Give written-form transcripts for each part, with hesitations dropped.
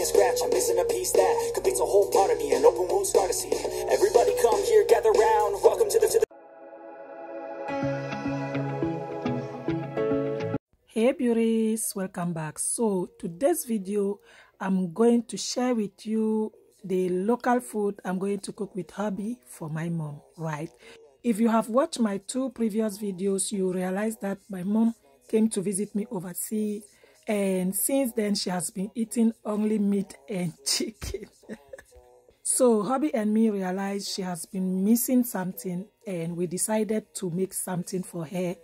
and scratch, I'm missing a piece that completes a whole part of me, an open wound scar to see. Everybody come here, gather round, welcome to the Hey beauties, welcome back. So today's video, I'm going to share with you the local food I'm going to cook with hubby for my mom, right? If you have watched my two previous videos, you realize that my mom came to visit me overseas, and since then she has been eating only meat and chicken. So hubby and me realized she has been missing something, and we decided to make something for her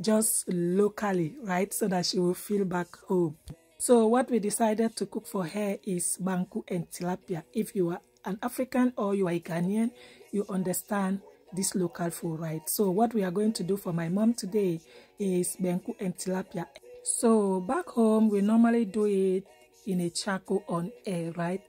just locally, right, so that she will feel back home. So what we decided to cook for her is banku and tilapia. If you are an African or you are a Ghanaian, you understand this local food, right? So what we are going to do for my mom today is banku and tilapia. So back home we normally do it in a charcoal on air, right?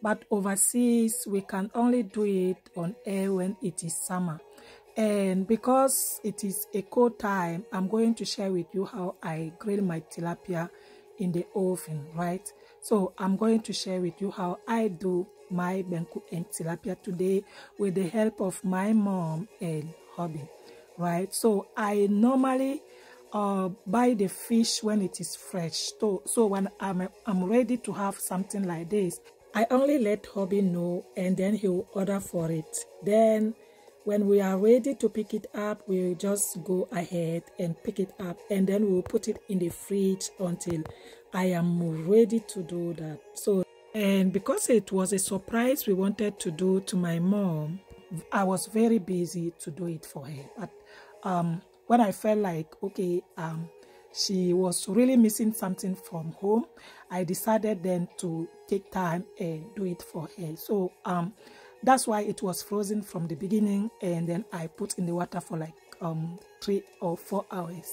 But overseas we can only do it on air when it is summer, and because it is a cold time, I'm going to share with you how I grill my tilapia in the oven, right? So I'm going to share with you how I do my banku and tilapia today with the help of my mom and hubby, right? So I normally buy the fish when it is fresh, so when I'm ready to have something like this, I only let hubby know, and then he will order for it. Then when we are ready to pick it up, we'll just go ahead and pick it up, and then we'll put it in the fridge until I am ready to do that. And because it was a surprise we wanted to do to my mom, I was very busy to do it for her. But when I felt like, okay, she was really missing something from home, I decided then to take time and do it for her. So that's why it was frozen from the beginning, and then I put in the water for like 3 or 4 hours,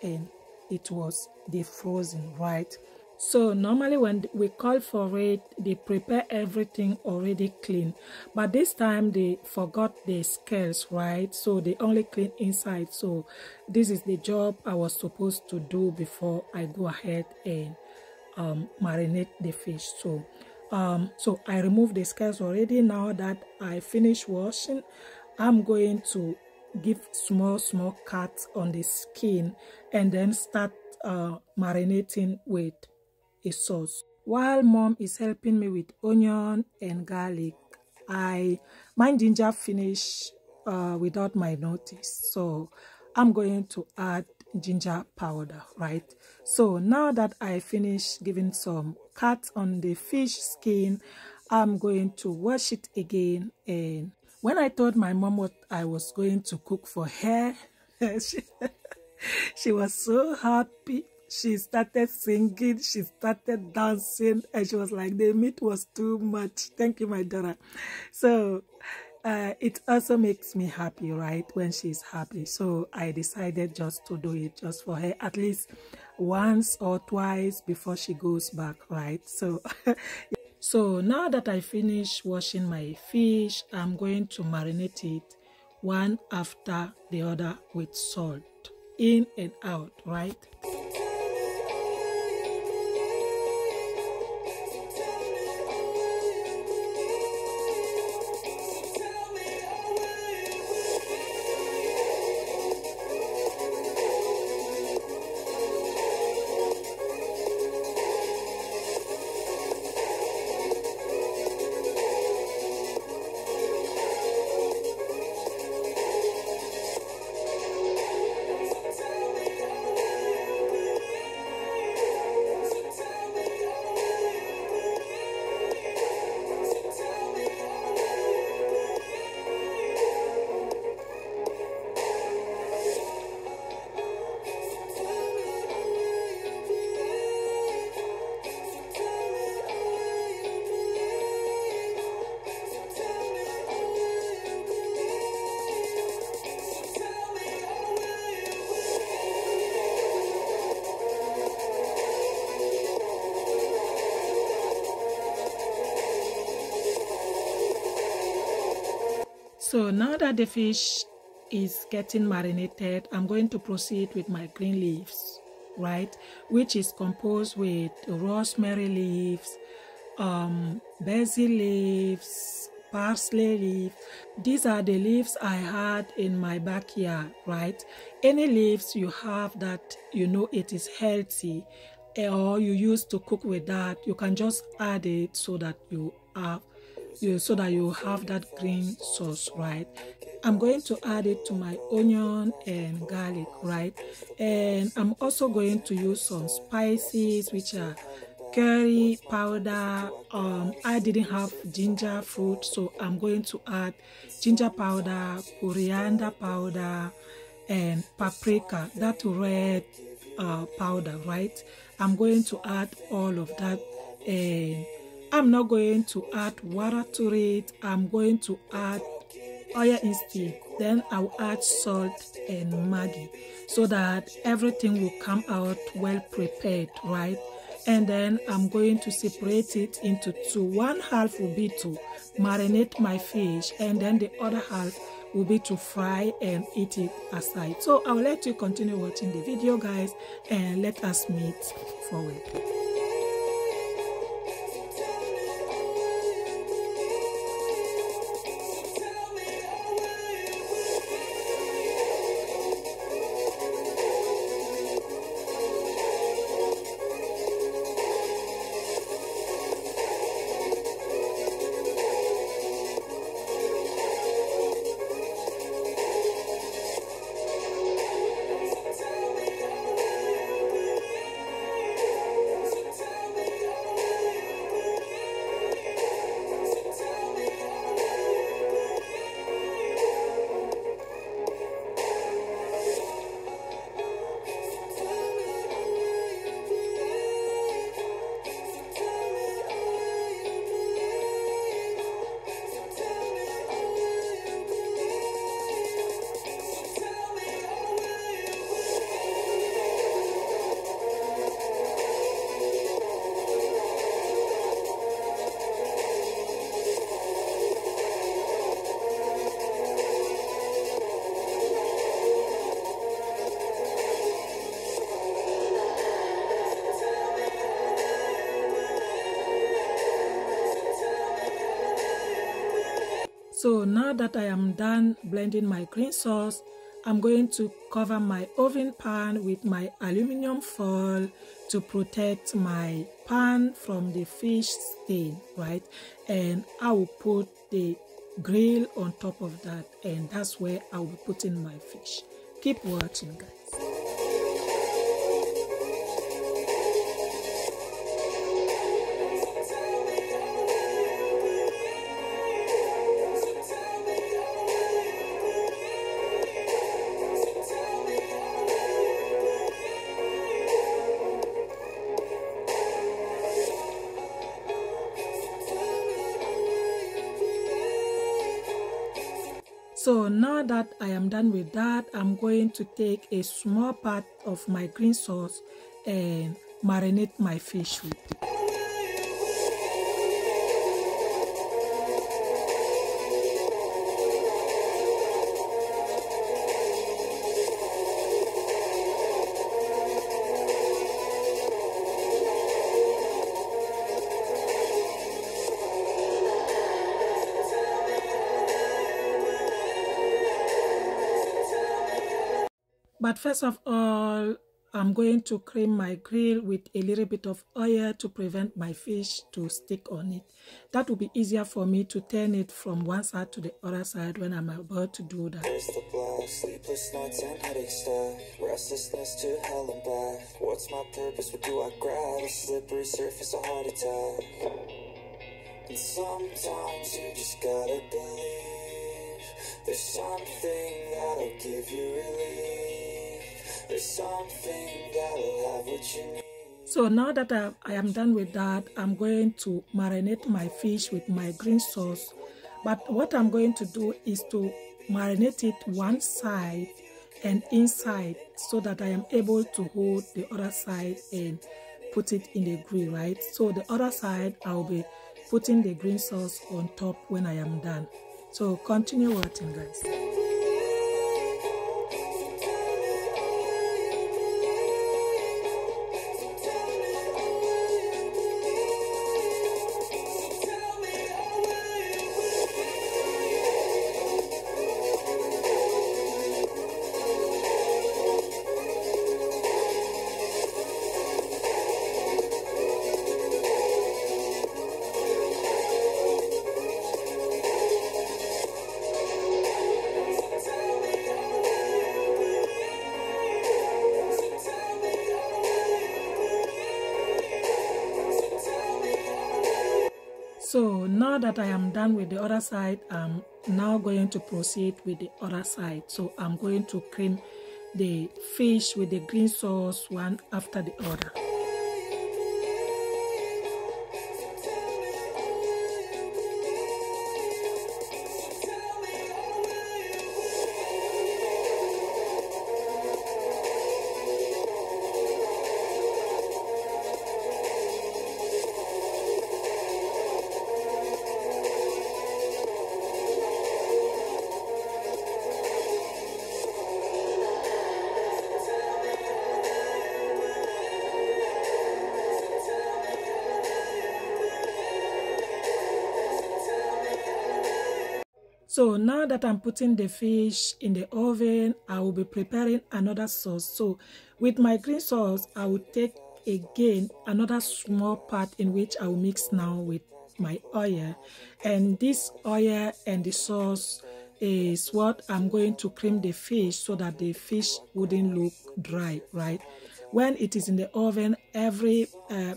and it was defrozen, right? So normally when we call for it, they prepare everything already clean, but this time they forgot the scales, right? So they only clean inside. So this is the job I was supposed to do before I go ahead and marinate the fish. So I removed the scales already. Now that I finish washing, I'm going to give small cuts on the skin, and then start marinating with a sauce. While mom is helping me with onion and garlic, my ginger finished without my notice, so I'm going to add ginger powder, right? So now that I finish giving some cut on the fish skin, I'm going to wash it again. And when I told my mom what I was going to cook for her, she was so happy. She started singing, she started dancing, and she was like, the meat was too much. Thank you, my daughter. So it also makes me happy, right, when she's happy. So I decided just to do it just for her, at least once or twice before she goes back, right? So so now that I finish washing my fish, I'm going to marinate it one after the other with salt, in and out, right? So now that the fish is getting marinated, I'm going to proceed with my green leaves, right? Which is composed with rosemary leaves, basil leaves, parsley leaf. These are the leaves I had in my backyard, right? Any leaves you have that you know it is healthy or you used to cook with that, you can just add it so that you have that green sauce, right? I'm going to add it to my onion and garlic, right? And I'm also going to use some spices, which are curry powder. I didn't have ginger fruit, so I'm going to add ginger powder, coriander powder, and paprika, that red powder, right? I'm going to add all of that, and I'm not going to add water to it. I'm going to add oil instead. Then I'll add salt and Maggi so that everything will come out well prepared, right? And then I'm going to separate it into two. One half will be to marinate my fish, and then the other half will be to fry and eat it aside. So I'll let you continue watching the video, guys, and let us meet forward. So now that I am done blending my green sauce, I'm going to cover my oven pan with my aluminum foil to protect my pan from the fish stain, right? And I will put the grill on top of that, and that's where I will be putting my fish. Keep watching, guys. So now that I am done with that, I'm going to take a small part of my green sauce and marinate my fish with it. But first of all, I'm going to cream my grill with a little bit of oil to prevent my fish to stick on it. That will be easier for me to turn it from one side to the other side when I'm about to do that. There's the block, sleepless nights and headache star, restlessness to hell and back. What's my purpose? What do I grab? A slippery surface, a heart attack. And sometimes you just gotta believe there's something that'll give you relief. So now that I am done with that, I'm going to marinate my fish with my green sauce. But what I'm going to do is to marinate it one side and inside so that I am able to hold the other side and put it in the grill, right? So the other side, I'll be putting the green sauce on top when I am done. So continue watching, guys. now that I am done with the other side, I'm now going to proceed with the other side. So I'm going to cream the fish with the green sauce one after the other. So now that I'm putting the fish in the oven, I will be preparing another sauce. So with my green sauce, I will take again another small part in which I will mix now with my oil. And this oil and the sauce is what I'm going to cream the fish so that the fish wouldn't look dry, right? When it is in the oven, every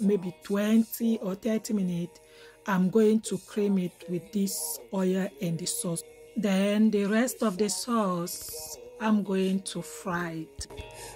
maybe 20 or 30 minutes, I'm going to cream it with this oil and the sauce. Then the rest of the sauce, I'm going to fry it.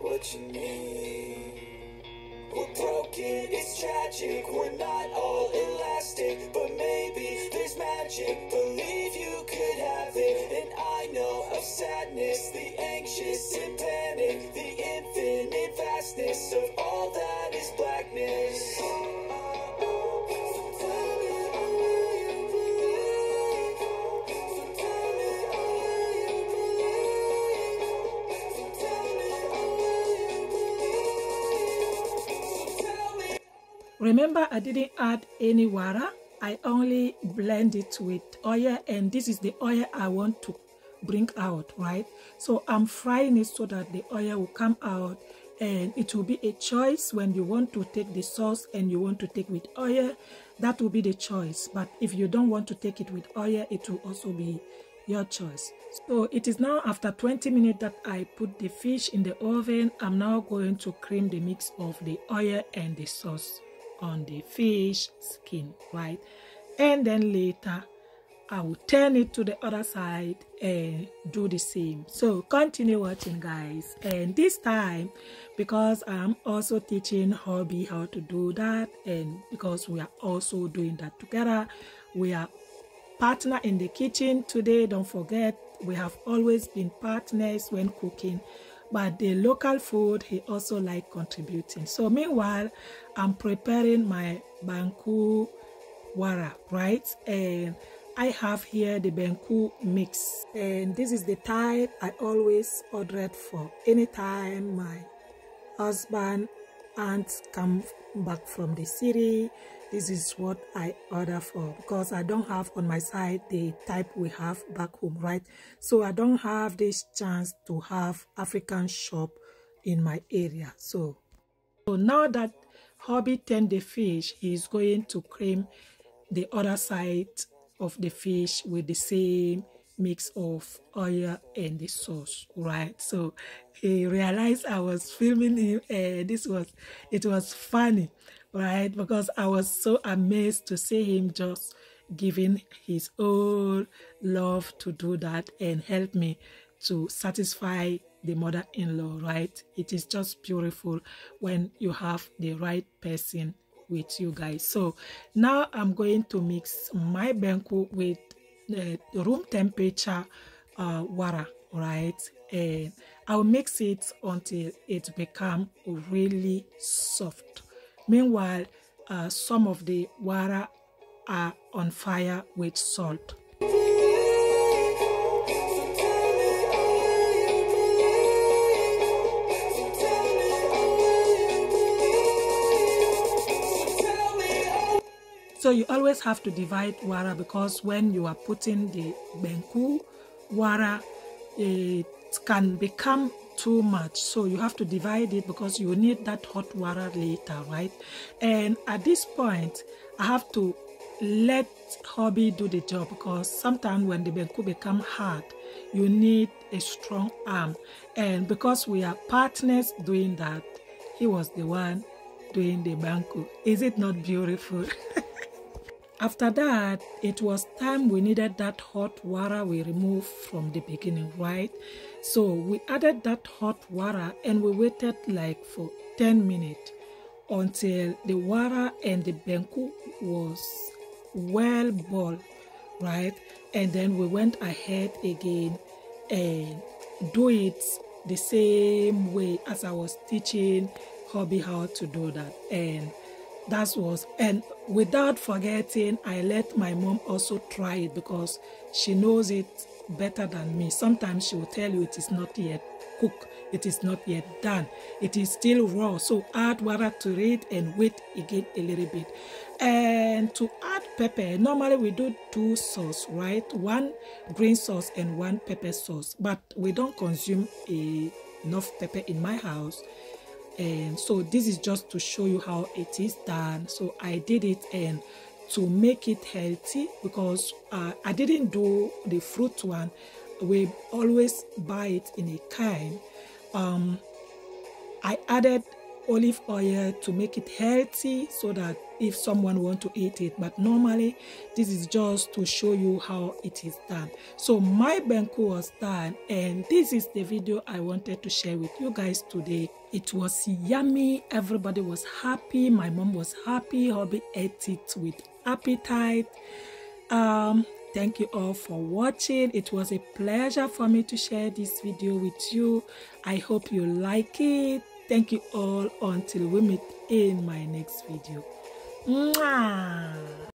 What you mean? We're broken, it's tragic. We're not all elastic, but maybe there's magic. Believe you could have it. And I know of sadness, the anxious and panic, the infinite vastness of all that is blackness. Remember, I didn't add any water. I only blend it with oil, and this is the oil I want to bring out, right? So I'm frying it so that the oil will come out, and it will be a choice when you want to take the sauce and you want to take with oil. That will be the choice. But if you don't want to take it with oil, it will also be your choice. So it is now after 20 minutes that I put the fish in the oven. I'm now going to cream the mix of the oil and the sauce on the fish skin, right? And then later I will turn it to the other side and do the same. So continue watching, guys, and this time, because I'm also teaching hubby how to do that, and because we are also doing that together, we are partner in the kitchen today. Don't forget, we have always been partners when cooking, but the local food he also likes contributing. So meanwhile, I'm preparing my Banku wara, right? And I have here the Banku mix, and this is the type I always ordered for anytime my husband aunt come back from the city. This is what I order for, because I don't have on my side the type we have back home, right? So I don't have this chance to have African shop in my area. So now that hubby turned the fish, he's going to cream the other side of the fish with the same mix of oil and the sauce, right? So he realized I was filming him, and it was funny, right? Because I was so amazed to see him just giving his own love to do that and help me to satisfy the mother-in-law, right? It is just beautiful when you have the right person with you, guys. So now I'm going to mix my Banku with room temperature water, right? And I'll mix it until it become really soft. Meanwhile, some of the water are on fire with salt. So you always have to divide water, because when you are putting the Banku water, it can become too much. So you have to divide it, because you need that hot water later, right? And at this point, I have to let hubby do the job, because sometimes when the Banku become hard, you need a strong arm. And because we are partners doing that, he was the one doing the Banku. Is it not beautiful? After that, it was time we needed that hot water we removed from the beginning, right? So we added that hot water and we waited like for 10 minutes until the water and the banku was well boiled, right? And then we went ahead again and do it the same way as I was teaching Hobby how to do that. And without forgetting, I let my mom also try it because she knows it better than me. Sometimes she will tell you it is not yet cooked, it is not yet done, it is still raw. So add water to it and wait again a little bit. And to add pepper, normally we do two sauce, right? One green sauce and one pepper sauce, but we don't consume enough pepper in my house. And so this is just to show you how it is done. So I did it, and to make it healthy, because I didn't do the fruit one. We always buy it in a can. I added olive oil to make it healthy so that if someone wants to eat it, but normally this is just to show you how it is done. So my banku was done, and this is the video I wanted to share with you guys today. It was yummy, everybody was happy, my mom was happy, Hobby ate it with appetite. Thank you all for watching. It was a pleasure for me to share this video with you. I hope you like it. Thank you all until we meet in my next video. Mwah!